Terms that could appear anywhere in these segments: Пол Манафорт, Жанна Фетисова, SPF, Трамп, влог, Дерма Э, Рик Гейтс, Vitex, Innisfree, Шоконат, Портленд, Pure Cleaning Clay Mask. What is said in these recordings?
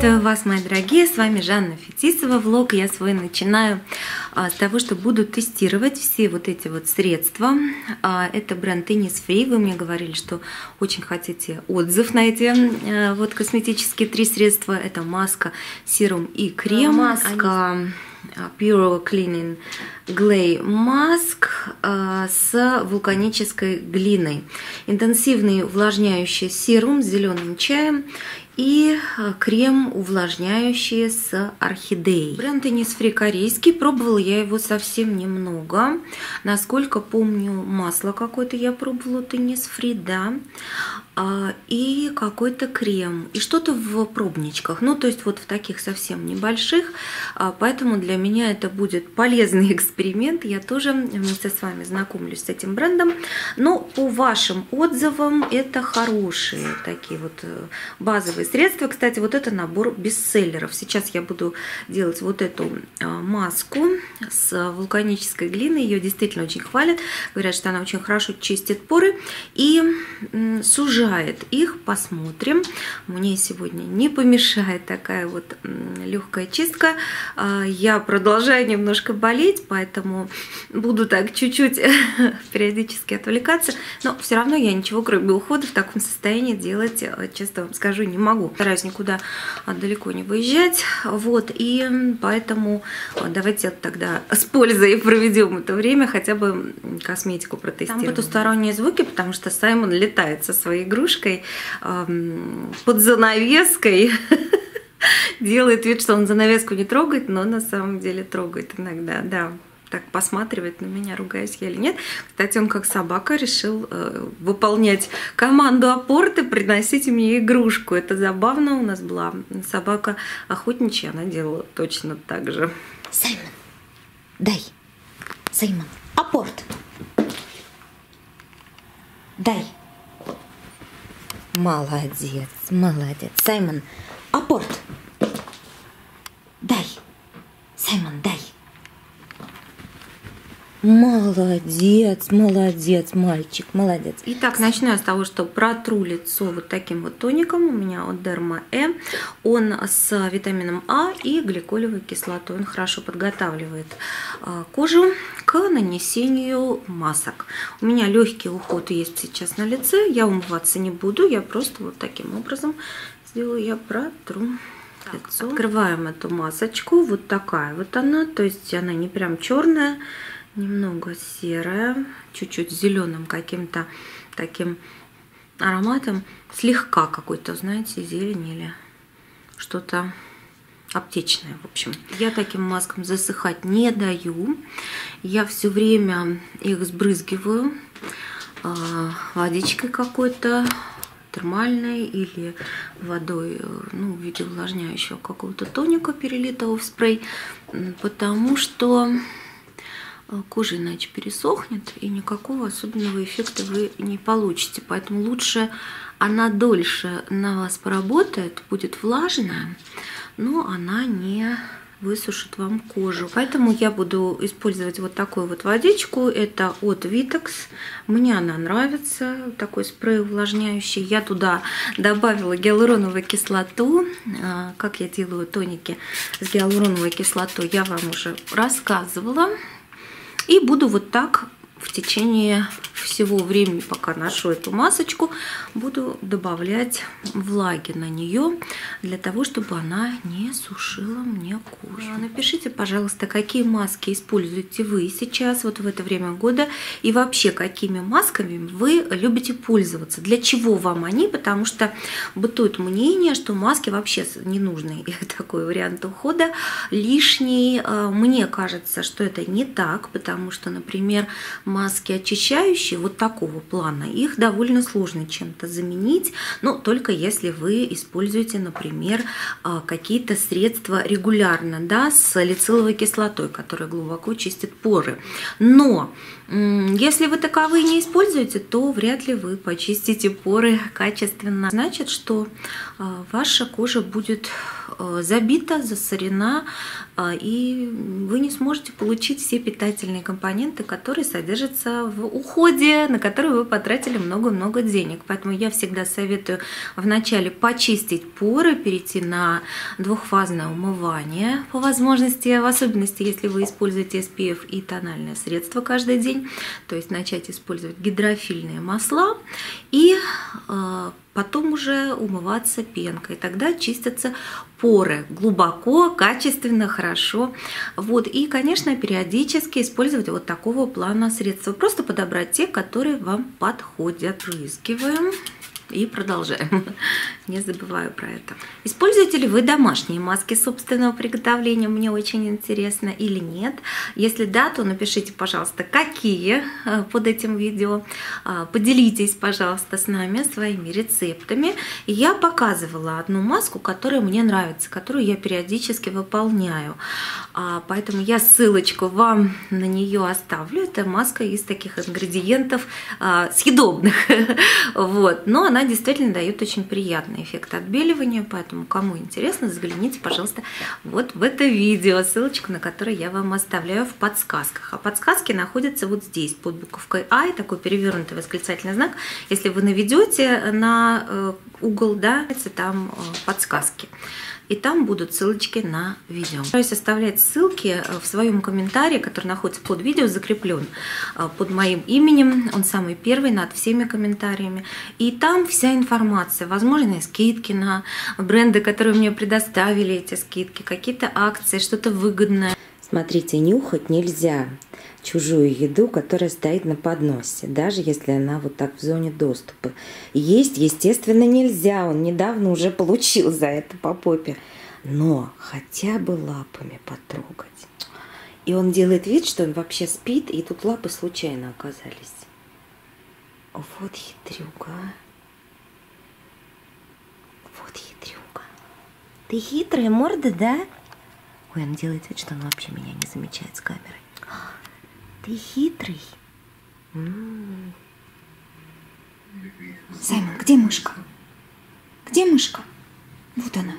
Приветствую вас, мои дорогие, с вами Жанна Фетисова. Влог я свой начинаю с того, что буду тестировать все вот эти вот средства. Это бренд Innisfree. Вы мне говорили, что очень хотите отзыв на эти вот косметические три средства. Это маска, серум и крем. Маска Pure Cleaning Clay Mask с вулканической глиной. Интенсивный увлажняющий серум с зеленым чаем и крем увлажняющий с орхидеей. Бренд Innisfree корейский. Пробовала я его совсем немного. Насколько помню, масло какое-то я пробовала от Innisfree, да. И какой-то крем. И что-то в пробничках. Ну, то есть вот в таких совсем небольших. Поэтому для меня это будет полезный эксперимент. Я тоже вместе с вами знакомлюсь с этим брендом. Но по вашим отзывам это хорошие такие вот базовые средства. Кстати, вот это набор бестселлеров. Сейчас я буду делать вот эту маску с вулканической глиной. Ее действительно очень хвалят. Говорят, что она очень хорошо чистит поры и сужает их. Посмотрим. Мне сегодня не помешает такая вот легкая чистка. Я продолжаю немножко болеть, поэтому буду так чуть-чуть периодически отвлекаться. Но все равно я ничего, кроме ухода, в таком состоянии делать, честно вам скажу, не могу. Стараюсь никуда далеко не выезжать. Вот, и поэтому давайте тогда с пользой проведем это время, хотя бы косметику протестируем. Там потусторонние звуки, потому что Саймон летает со своей игрушкой под занавеской. Делает вид, что он занавеску не трогает, но на самом деле трогает иногда, да. Так посматривает на меня, ругаюсь я или нет. Кстати, он как собака решил выполнять команду апорта, приносите мне игрушку. Это забавно, у нас была собака охотничья, она делала точно так же. Саймон, дай. Саймон, апорт. Дай. Молодец, молодец. Саймон, апорт. Дай. Саймон, дай. Молодец, молодец, мальчик, молодец. Итак, начну я с того, что протру лицо вот таким вот тоником. У меня от Дерма Э. Он с витамином А и гликолевой кислотой. Он хорошо подготавливает кожу к нанесению масок. У меня легкий уход есть сейчас на лице. Я умываться не буду, я просто вот таким образом сделаю, я протру. Так, открываем эту масочку. Вот такая вот она. То есть она не прям черная. Немного серая, чуть-чуть зеленым каким-то таким ароматом, слегка какой-то, знаете, зелень или что-то аптечное, в общем. Я таким маскам засыхать не даю, я все время их сбрызгиваю водичкой какой-то термальной или водой, ну, в виде увлажняющего какого-то тоника, перелитого в спрей, потому что кожа иначе пересохнет, и никакого особенного эффекта вы не получите. Поэтому лучше она дольше на вас поработает, будет влажная, но она не высушит вам кожу. Поэтому я буду использовать вот такую вот водичку. Это от Vitex. Мне она нравится. Такой спрей увлажняющий. Я туда добавила гиалуроновую кислоту. Как я делаю тоники с гиалуроновой кислотой, я вам уже рассказывала. И буду вот так в течение всего времени, пока ношу эту масочку, буду добавлять влаги на нее, для того, чтобы она не сушила мне кожу. Напишите, пожалуйста, какие маски используете вы сейчас, вот в это время года, и вообще, какими масками вы любите пользоваться, для чего вам они, потому что бытует мнение, что маски вообще ненужный такой вариант ухода, лишний. Мне кажется, что это не так, потому что, например, маски очищающие вот такого плана, их довольно сложно чем-то заменить, но только если вы используете, например, какие-то средства регулярно, да, с салициловой кислотой, которая глубоко чистит поры. Но если вы таковые не используете, то вряд ли вы почистите поры качественно. Значит, что ваша кожа будет забита, засорена, и вы не сможете получить все питательные компоненты, которые содержатся в уходе, на который вы потратили много-много денег. Поэтому я всегда советую вначале почистить поры, перейти на двухфазное умывание по возможности, в особенности, если вы используете SPF и тональное средство каждый день, то есть начать использовать гидрофильные масла и потом уже умываться пенкой, тогда чистятся поры глубоко, качественно, хорошо. Вот. И, конечно, периодически использовать вот такого плана средства. Просто подобрать те, которые вам подходят. Опрыскиваем и продолжаем. Не забываю про это. Используете ли вы домашние маски собственного приготовления? Мне очень интересно, или нет. Если да, то напишите, пожалуйста, какие под этим видео. Поделитесь, пожалуйста, с нами своими рецептами. Я показывала одну маску, которая мне нравится, которую я периодически выполняю. Поэтому я ссылочку вам на нее оставлю. Это маска из таких ингредиентов съедобных. Вот. Но она действительно дает очень приятный эффект отбеливания, поэтому кому интересно, загляните, пожалуйста, вот в это видео, ссылочку на которое я вам оставляю в подсказках. А подсказки находятся вот здесь, под буковкой «I», такой перевернутый восклицательный знак. Если вы наведете на угол, да, там подсказки. И там будут ссылочки на видео. Стараюсь оставлять ссылки в своем комментарии, который находится под видео, закреплен под моим именем. Он самый первый над всеми комментариями. И там вся информация, возможные скидки на бренды, которые мне предоставили эти скидки, какие-то акции, что-то выгодное. Смотрите, нюхать нельзя чужую еду, которая стоит на подносе, даже если она вот так в зоне доступа. Есть, естественно, нельзя, он недавно уже получил за это по попе, но хотя бы лапами потрогать. И он делает вид, что он вообще спит, и тут лапы случайно оказались. Вот хитрюга. Вот хитрюга. Ты хитрая морда, да? Ой, он делает вид, что он вообще меня не замечает с камерой. Ты хитрый. Саймон, где мышка? Где мышка? Вот она.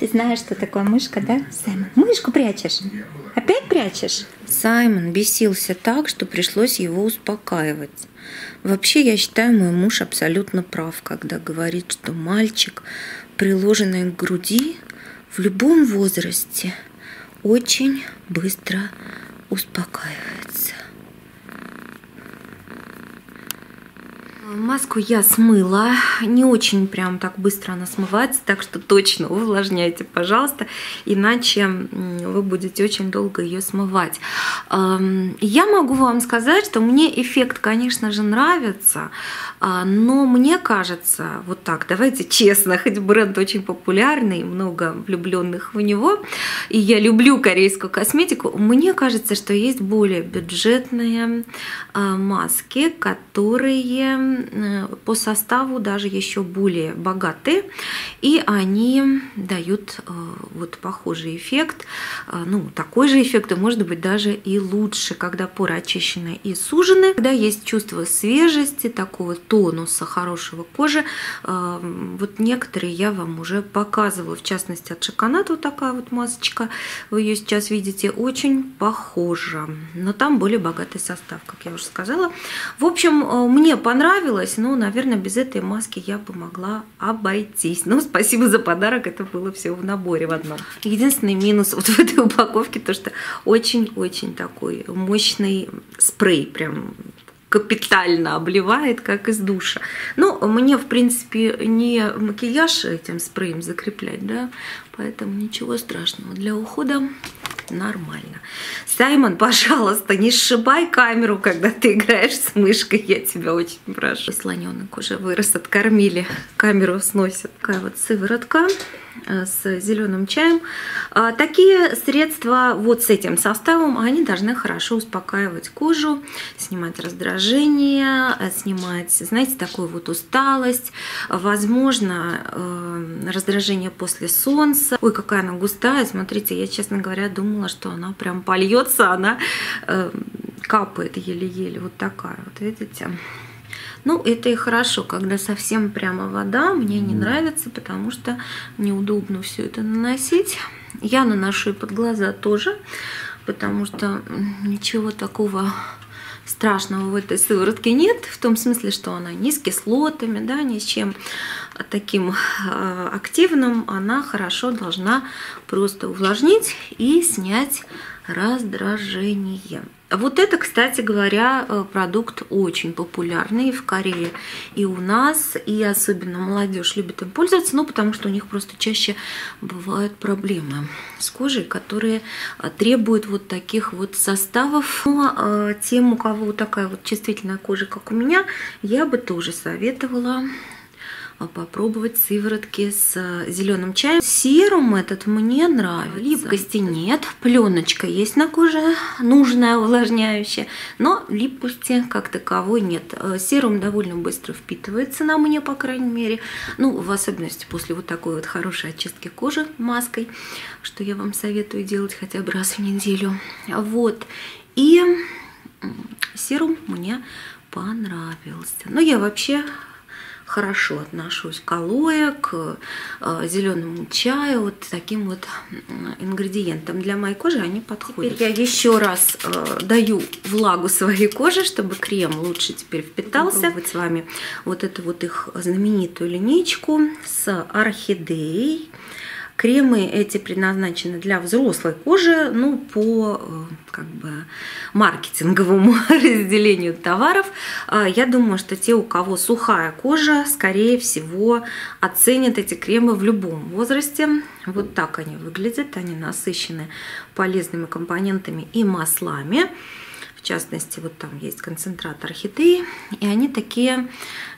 Ты знаешь, что такое мышка, да, Саймон? Мышку прячешь? Опять прячешь? Саймон бесился так, что пришлось его успокаивать. Вообще, я считаю, мой муж абсолютно прав, когда говорит, что мальчик, приложенный к груди, в любом возрасте очень быстро успокаивается. Маску я смыла, не очень прям так быстро она смывается, так что точно увлажняйте, пожалуйста, иначе вы будете очень долго ее смывать. Я могу вам сказать, что мне эффект, конечно же, нравится, но мне кажется, вот так, давайте честно, хоть бренд очень популярный, много влюбленных в него, и я люблю корейскую косметику, мне кажется, что есть более бюджетные маски, которые по составу даже еще более богаты, и они дают вот похожий эффект, ну такой же эффект, и может быть даже и лучше, когда поры очищены и сужены, когда есть чувство свежести, такого тонуса, хорошего кожи. Вот некоторые я вам уже показывала, в частности от Шоконат вот такая вот масочка, вы ее сейчас видите, очень похожа, но там более богатый состав, как я уже сказала. В общем, мне понравилось. Но, наверное, без этой маски я бы могла обойтись. Но спасибо за подарок, это было все в наборе в одном. Единственный минус вот в этой упаковке, то что очень-очень такой мощный спрей, прям капитально обливает, как из душа. Но мне, в принципе, не макияж этим спреем закреплять, да, поэтому ничего страшного. Для ухода нормально. Саймон, пожалуйста, не сшибай камеру, когда ты играешь с мышкой, я тебя очень прошу. Слоненок уже вырос, откормили, камеру сносят. Такая вот сыворотка с зеленым чаем. Такие средства вот с этим составом, они должны хорошо успокаивать кожу, снимать раздражение, снимать, знаете, такую вот усталость, возможно, раздражение после солнца. Ой, какая она густая, смотрите, я, честно говоря, думала, что она прям польется, она капает еле-еле, вот такая вот, видите. Ну, это и хорошо, когда совсем прямо вода, мне не нравится, потому что неудобно все это наносить. Я наношу и под глаза тоже, потому что ничего такого страшного в этой сыворотке нет, в том смысле, что она не с кислотами, да, ни с чем таким активным, она хорошо должна просто увлажнить и снять раздражение. Вот это, кстати говоря, продукт очень популярный в Корее и у нас, и особенно молодежь любит им пользоваться, ну, потому что у них просто чаще бывают проблемы с кожей, которые требуют вот таких вот составов. Но тем, у кого такая вот чувствительная кожа, как у меня, я бы тоже советовала попробовать сыворотки с зеленым чаем. Серум этот мне нравится. Липкости нет, пленочка есть на коже, нужная, увлажняющая, но липкости как таковой нет. Серум довольно быстро впитывается на мне, по крайней мере. Ну, в особенности после вот такой вот хорошей очистки кожи маской, что я вам советую делать хотя бы раз в неделю. Вот. И серум мне понравился. Но я вообще хорошо отношусь к алоэ, к зеленому чаю, вот таким вот ингредиентам. Для моей кожи они подходят. Теперь я еще раз даю влагу своей коже, чтобы крем лучше теперь впитался. Вот с вами вот эту вот их знаменитую линейку с орхидеей. Кремы эти предназначены для взрослой кожи, ну, по как бы маркетинговому разделению товаров. Я думаю, что те, у кого сухая кожа, скорее всего, оценят эти кремы в любом возрасте. Вот так они выглядят, они насыщены полезными компонентами и маслами. В частности, вот там есть концентрат орхидеи, и они такие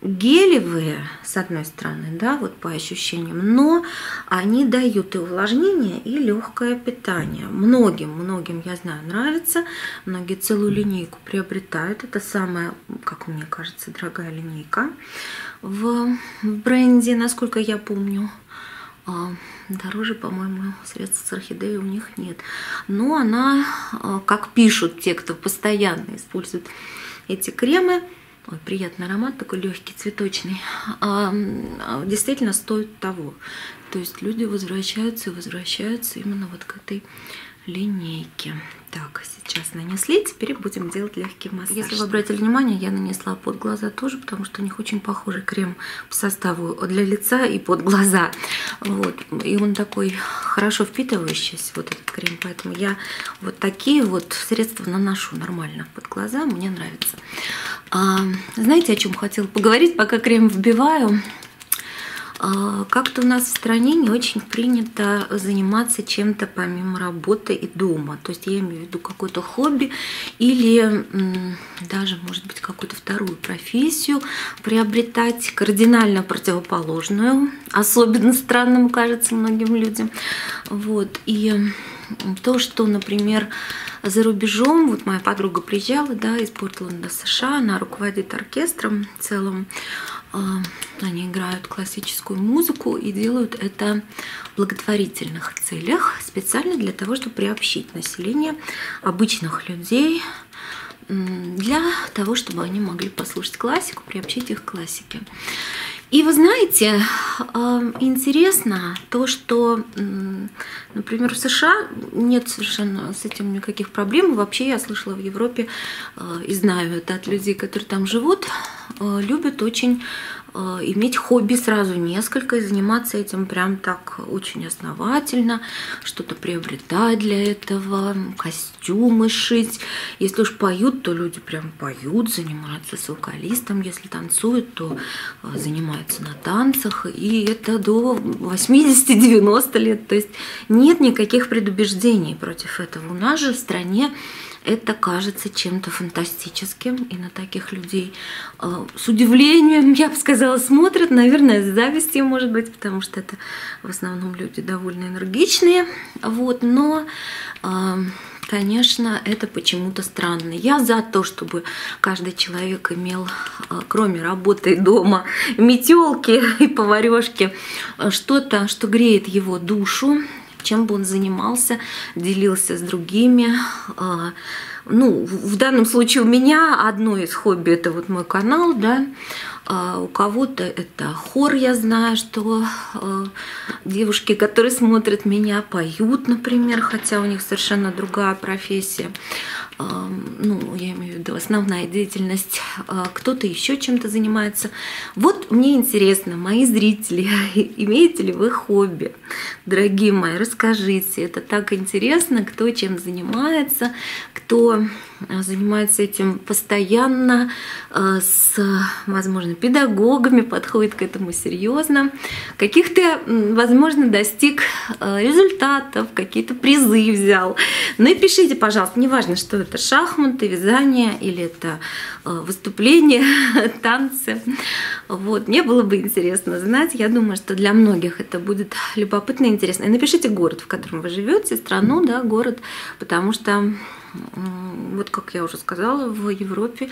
гелевые, с одной стороны, да, вот по ощущениям, но они дают и увлажнение, и легкое питание. Многим, я знаю, нравится, многие целую линейку приобретают. Это самая, как мне кажется, дорогая линейка в бренде, насколько я помню. Дороже, по-моему, средств с орхидеей у них нет. Но она, как пишут те, кто постоянно использует эти кремы, ой, приятный аромат, такой легкий, цветочный, действительно стоит того. То есть люди возвращаются и возвращаются именно вот к этой линейке. Так, сейчас нанесли, теперь будем делать легкий массаж. Если вы обратили внимание, я нанесла под глаза тоже, потому что у них очень похожий крем по составу для лица и под глаза. Вот. И он такой хорошо впитывающийся, вот этот крем, поэтому я вот такие вот средства наношу нормально под глаза, мне нравится. Знаете, о чем хотела поговорить, пока крем вбиваю? Как-то у нас в стране не очень принято заниматься чем-то помимо работы и дома. То есть я имею в виду какое-то хобби или даже, может быть, какую-то вторую профессию приобретать, кардинально противоположную, особенно странным кажется многим людям. Вот. И то, что, например, за рубежом, вот моя подруга приезжала, да, из Портленда, США, она руководит оркестром целым. Они играют классическую музыку и делают это в благотворительных целях, специально для того, чтобы приобщить население, обычных людей, для того, чтобы они могли послушать классику, приобщить их к классике. И вы знаете, интересно то, что, например, в США нет совершенно с этим никаких проблем. Вообще я слышала в Европе и знаю это от людей, которые там живут, любят очень иметь хобби сразу несколько и заниматься этим прям так очень основательно, что-то приобретать для этого, костюмы шить. Если уж поют, то люди прям поют, занимаются с вокалистом, если танцуют, то занимаются на танцах, и это до 80-90 лет. То есть нет никаких предубеждений против этого. У нас же в стране это кажется чем-то фантастическим, и на таких людей с удивлением, я бы сказала, смотрят, наверное, с завистью, может быть, потому что это в основном люди довольно энергичные, вот, но, конечно, это почему-то странно. Я за то, чтобы каждый человек имел, кроме работы и дома, метелки и поварешки, что-то, что греет его душу, чем бы он занимался, делился с другими, ну, в данном случае у меня одно из хобби — это вот мой канал, да, у кого-то это хор, я знаю, что девушки, которые смотрят меня, поют, например, хотя у них совершенно другая профессия, ну, я имею в виду основная деятельность, кто-то еще чем-то занимается. Вот мне интересно, мои зрители, имеете ли вы хобби? Дорогие мои, расскажите, это так интересно, кто чем занимается, кто занимается этим постоянно, с, возможно, педагогами, подходит к этому серьезно, каких-то, возможно, достиг результатов, какие-то призы взял. Ну и пишите, пожалуйста, неважно, что это шахматы, вязание или это выступления, танцы. Вот, мне было бы интересно знать. Я думаю, что для многих это будет любопытно и интересно. И напишите город, в котором вы живете, страну, да, город, потому что вот, как я уже сказала, в Европе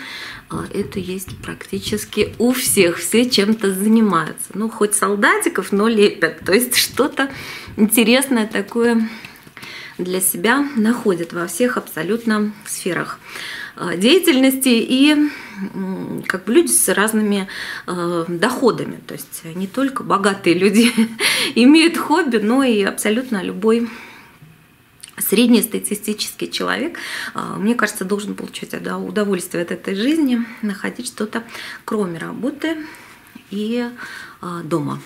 это есть практически у всех. Все чем-то занимаются. Ну, хоть солдатиков, но лепят. То есть что-то интересное такое для себя находят во всех абсолютно сферах деятельности, и как бы люди с разными доходами. То есть не только богатые люди имеют хобби, но и абсолютно любой среднестатистический человек, мне кажется, должен получать удовольствие от этой жизни, находить что-то кроме работы и дома.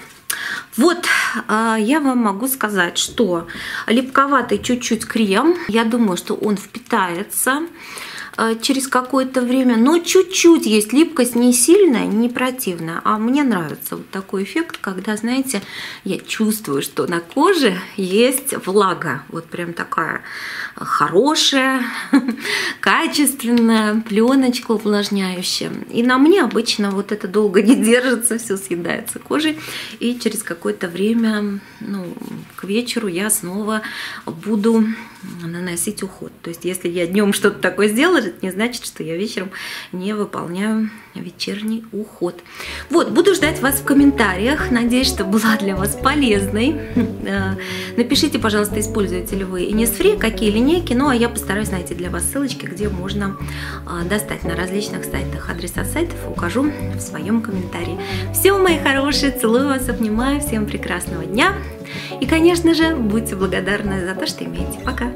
Вот, я вам могу сказать, что липковатый чуть-чуть крем, я думаю, что он впитается через какое-то время, но чуть-чуть есть липкость, не сильная, не противная, а мне нравится вот такой эффект, когда, знаете, я чувствую, что на коже есть влага, вот прям такая хорошая, качественная пленочка увлажняющая, и на мне обычно вот это долго не держится, все съедается кожей, и через какое-то время, ну, к вечеру я снова буду наносить уход. То есть если я днем что-то такое сделала, это не значит, что я вечером не выполняю вечерний уход. Вот, буду ждать вас в комментариях. Надеюсь, что была для вас полезной. Напишите, пожалуйста, используете ли вы Innisfree, какие линейки. Ну, а я постараюсь найти для вас ссылочки, где можно достать на различных сайтах. Адреса сайтов укажу в своем комментарии. Все, мои хорошие, целую вас, обнимаю. Всем прекрасного дня. И, конечно же, будьте благодарны за то, что имеете. Пока!